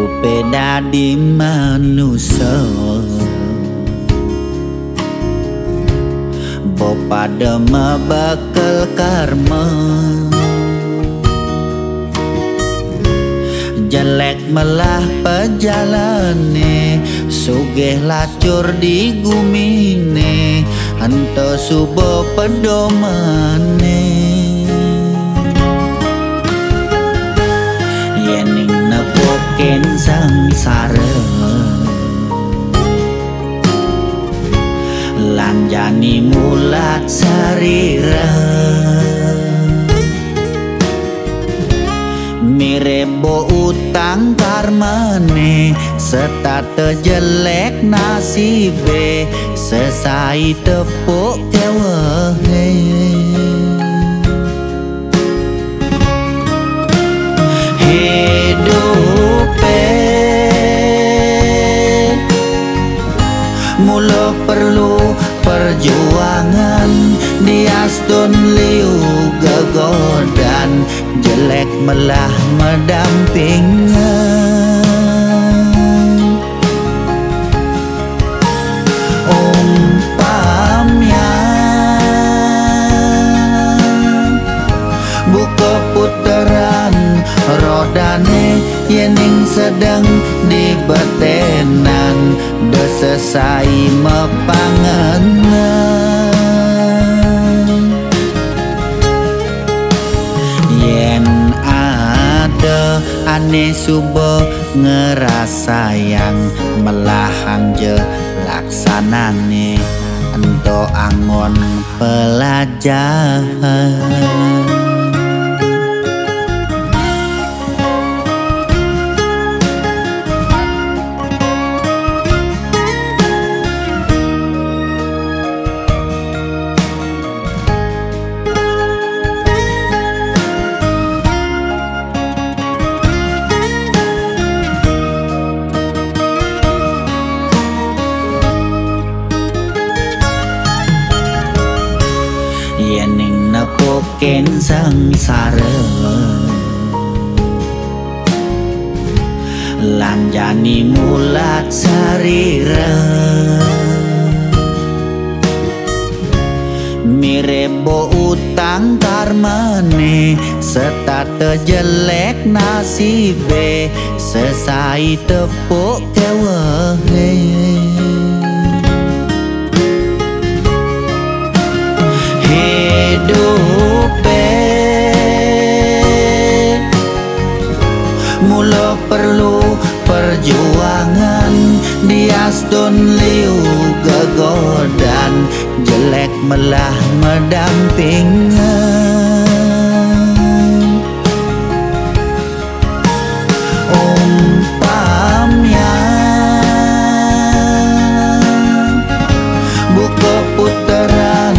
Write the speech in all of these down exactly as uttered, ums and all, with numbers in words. uripe dadi manusa bo padema bakal karma jelek melah pejalane sugih lacur di gumine hento subo pedomane yening nepoken sangsara lanjani mulat sarira mirebo utang karmane serta tejelek nasibe sesai tepuk kewehe hidupe mula perlu perjuangan diastun liu gegodan jelek melah mendampingan umpamnya buka puteran rodane yening sedang di betenan desesai mepanganan yen ada ane subo ngerasa yang melahang je laksanane ento angon pelajaran yening nepoken sangsara lanjani mulat sarira mirebo utang karmane serta tejelek nasibe sesai tepuk kewehe hidupe mula perlu perjuangan diastun liu gegodan jelek melah mendampingan umpamnya buka puteran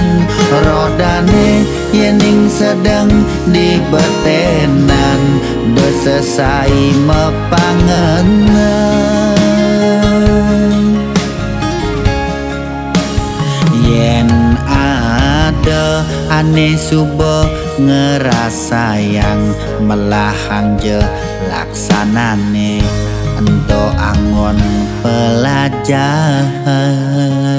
rodane yening sedang di betenan desesai mepanganan yen ada ane subo ngerasa yang melahang je laksanane ento angon pelajaran.